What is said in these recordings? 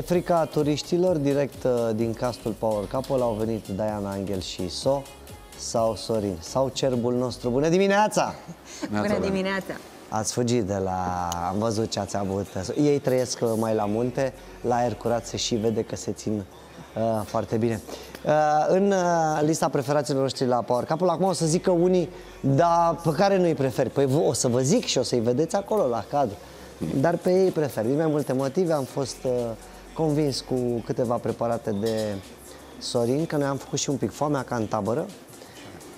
De frica turiștilor, direct din castul Power Couple au venit Daiana Anghel și So sau Sorin sau cerbul nostru. Bună dimineața! Bună dimineața! Ați fugit de la... am văzut ce ați avut. Ei trăiesc mai la munte, la aer curat se și vede că se țin foarte bine. În lista preferațiilor noștri la Power Couple, acum o să zică unii, dar pe care nu-i preferi? Păi o să vă zic și o să-i vedeți acolo la cadru. Dar pe ei prefer. Din mai multe motive am fost convins cu câteva preparate de Sorin, că noi am făcut și un pic foamea ca în tabără.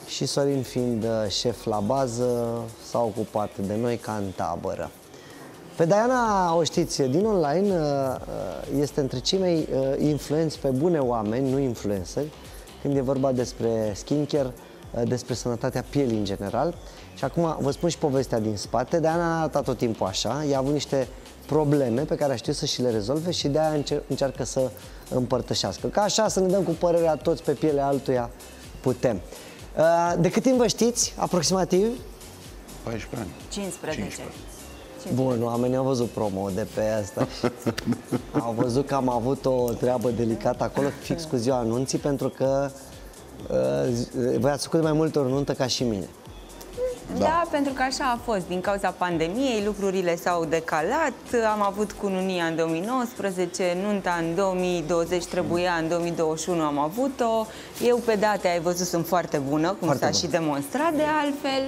Și Sorin fiind șef la bază, s-a ocupat de noi ca în tabără. Pe Daiana, o știți, din online, este între cei mai influenți pe bune oameni, nu influenceri, când e vorba despre skincare, despre sănătatea pielii în general. Și acum vă spun și povestea din spate. Daiana a arătat tot timpul așa, ea a avut niște probleme pe care a știut să și le rezolve și de-aia încearcă să împărtășească. Ca așa să ne dăm cu părerea toți pe pielea altuia putem. De cât timp vă știți, aproximativ? 14 ani. 15. Bun, oamenii au văzut promo de pe asta. Au văzut că am avut o treabă delicată acolo, fix cu ziua anunții, pentru că voi ați făcut mai multe ori nuntă ca și mine. Da, da, pentru că așa a fost. Din cauza pandemiei, lucrurile s-au decalat. Am avut cununia în 2019, nunta în 2020, trebuia în 2021 am avut-o. Eu pe date, ai văzut, sunt foarte bună, cum s-a și demonstrat de altfel.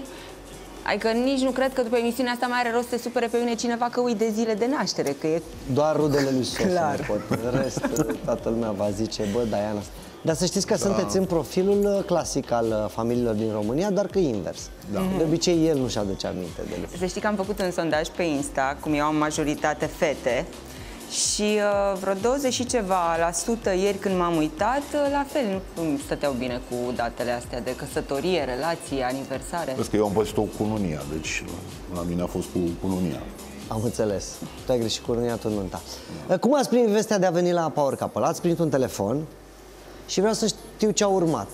Adică nici nu cred că după emisiunea asta mai are rost să se supere pe mine cineva că uit de zile de naștere, că e... Doar rudele lui Sos, clar. În rest, toată lumea va zice, bă, Daiana... Dar să știți că sunteți în profilul clasic al familiilor din România, doar că invers. Da. De obicei, el nu-și aduce aminte de lucruri. Să știi că am făcut un sondaj pe Insta, cum eu am majoritate fete, și vreo 20 și ceva % ieri când m-am uitat, la fel, nu stăteau bine cu datele astea de căsătorie, relații, aniversare. Vezi că eu am văzut o cununia, deci la mine a fost cu cununia. Am înțeles. Tu ai greșit cununia, tu nunta. Da. Cum ați primit vestea de a veni la Power Couple? Ați primit un telefon? Și vreau să știu ce a urmat.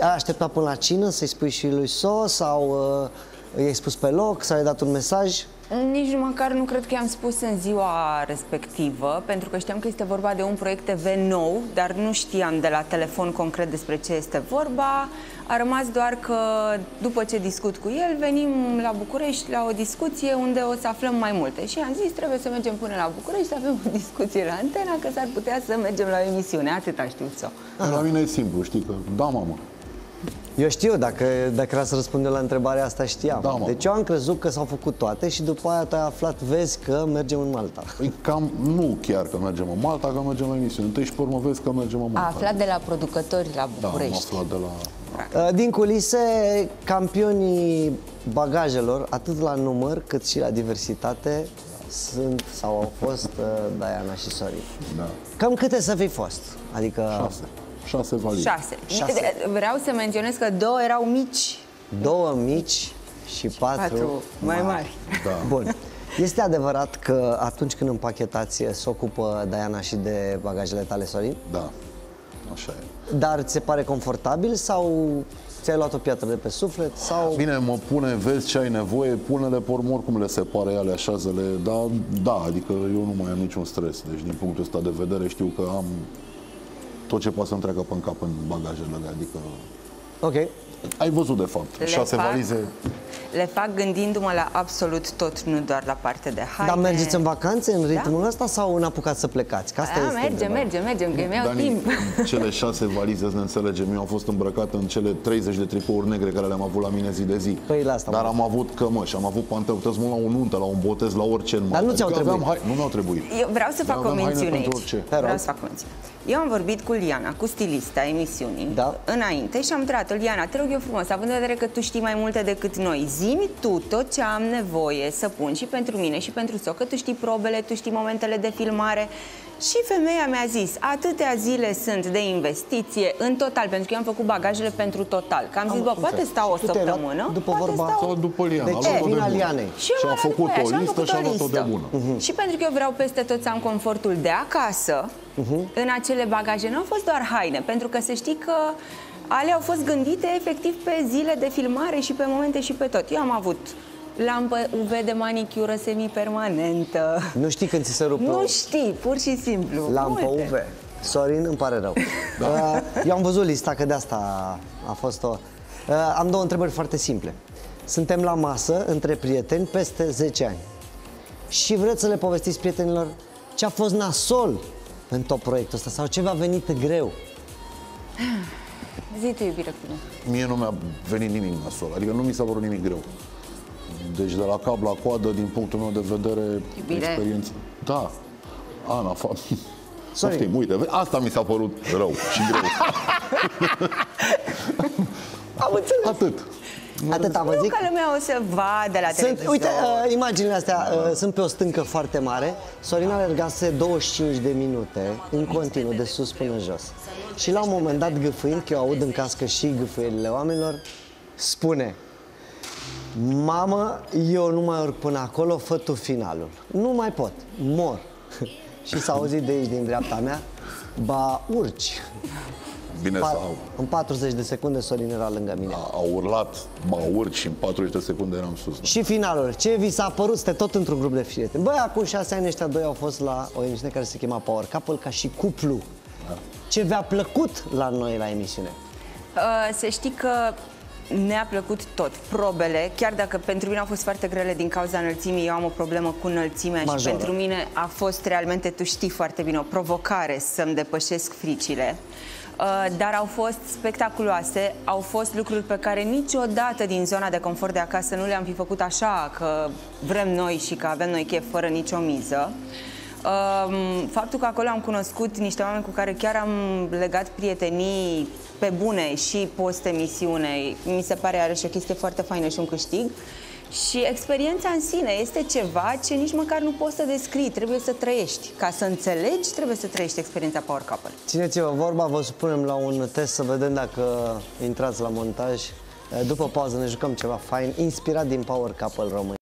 Ai așteptat până la cină să-i spui și lui So sau i-ai spus pe loc sau i-ai dat un mesaj? Nici măcar nu cred că i-am spus în ziua respectivă, pentru că știam că este vorba de un proiect TV nou, dar nu știam de la telefon concret despre ce este vorba. A rămas doar că după ce discut cu el, venim la București la o discuție unde o să aflăm mai multe. Și am zis, trebuie să mergem până la București să avem o discuție la antena, că s-ar putea să mergem la o emisiune. Atâta știu sau. La mine e simplu, știi că, da, mamă. Eu știu, dacă era să răspund la întrebarea asta, știam. Da, deci eu am crezut că s-au făcut toate și după aia te-ai aflat, vezi că mergem în Malta. Păi cam, nu chiar că mergem în Malta, că mergem la emisiune. Întâi și pe urmă vezi că mergem în Malta. A aflat de la producători la București. Da, am aflat de la... Din culise, campionii bagajelor, atât la număr cât și la diversitate, sunt sau au fost Daiana și Sorin. Da. Cam câte să fi fost? Adică... 6 valii. 6. Vreau să menționez că 2 erau mici. 2 mici și 4 mai mari. Da. Bun. Este adevărat că atunci când împachetați se ocupă Daiana și de bagajele tale, Sorin? Da. Așa e. Dar ți se pare confortabil sau ți-ai luat o piatră de pe suflet? Sau... Bine, mă pune, vezi ce ai nevoie, pune-le pe urmă, oricum le separe ele, așează-le. Dar da, adică eu nu mai am niciun stres. Deci din punctul ăsta de vedere știu că am tot ce poate să-mi treacă până cap în bagajele, adică... Ok. Ai văzut, de fapt, le 6 valize. Le fac gândindu-mă la absolut tot, nu doar la partea de haine. Dar mergeți în vacanțe în ritmul ăsta sau n-apucați să plecați? Că asta este mergem, că mi-au timp. Cele 6 valize, să ne înțelegem, eu am fost îmbrăcat în cele 30 de tricouri negre care le-am avut la mine zi de zi. Păi, la asta, dar am avut cămăși, am avut pantaloni, puteți mult la o nuntă, la un botez, la orice. Dar nu ți-au trebuit. Nu mi-au trebuit. Eu vreau să fac o mențiune aici. Vreau să fac o mențiune. Eu am vorbit cu Liana, cu stilista emisiunii, înainte și am întrebat-o, Liana, te rog eu frumos, având în vedere că tu știi mai multe decât noi, zi-mi tu tot ce am nevoie să pun și pentru mine și pentru So, că tu știi probele, tu știi momentele de filmare. Și femeia mi-a zis, atâtea zile sunt de investiție în total, pentru că eu am făcut bagajele pentru total. Că am zis, bă, poate stau o săptămână, după vorba sau după Liana. Și am făcut o listă și am luat-o de bună. Și pentru că eu vreau peste tot să am confortul de acasă, în acele bagaje nu au fost doar haine, pentru că să știi că ale au fost gândite efectiv pe zile de filmare și pe momente și pe tot. Eu am avut lampă UV de manicură semipermanentă. Nu știi când ți se rupe. Nu știi, pur și simplu. Lampă UV. Sorin, îmi pare rău. Da. Eu am văzut lista, că de asta a fost o... Am două întrebări foarte simple. Suntem la masă, între prieteni, peste 10 ani. Și vreți să le povestiți prietenilor ce a fost nasol în tot proiectul ăsta sau ce v-a venit greu? Zi tu, iubire, cu mine. Mie nu mi-a venit nimic nasol, adică nu mi s-a părut nimic greu. Deci de la cap la coadă, din punctul meu de vedere, iubire, experiență. Da, Ana, familie. Știi, uite, asta mi s-a părut rău și greu. Am înțeles. Atât. Atâta vă zic. Nu că lumea o să vadă la televizor. Uite, imaginile astea sunt pe o stâncă foarte mare. Sorin alergase 25 de minute în continuu, de sus până jos. Și la un moment dat, gâfâind, că eu aud în cască și gâfâielile oamenilor, spune: mamă, eu nu mai urc până acolo, fă tu finalul. Nu mai pot, mor. Și s-a auzit de aici, din dreapta mea: ba, urci. Bine, în 40 de secunde Sorin era lângă mine. Au urlat, ba, urci, și în 40 de secunde eram sus. Da. Și finalul, ce vi s-a părut? Stai tot într-un grup de prieteni. Băi, acum 6 ani ăștia doi au fost la o emisiune care se chema Power Couple, ca și cuplu. Da. Ce vi-a plăcut la noi la emisiune? Să știi că ne-a plăcut tot. Probele, chiar dacă pentru mine au fost foarte grele din cauza înălțimii, eu am o problemă cu înălțimea majoră, și pentru mine a fost realmente, tu știi foarte bine, o provocare să-mi depășesc fricile. Dar au fost spectaculoase, au fost lucruri pe care niciodată din zona de confort de acasă nu le-am fi făcut așa, că vrem noi și că avem noi chef, fără nicio miză. Faptul că acolo am cunoscut niște oameni cu care chiar am legat prietenii pe bune și post-emisiune, mi se pare are și o chestie foarte faină și un câștig. Și experiența în sine este ceva ce nici măcar nu poți să descrii, trebuie să trăiești. Ca să înțelegi, trebuie să trăiești experiența Power Couple. Țineți-vă vorba, vă supunem la un test să vedem dacă intrați la montaj. După pauză ne jucăm ceva fain, inspirat din Power Couple român.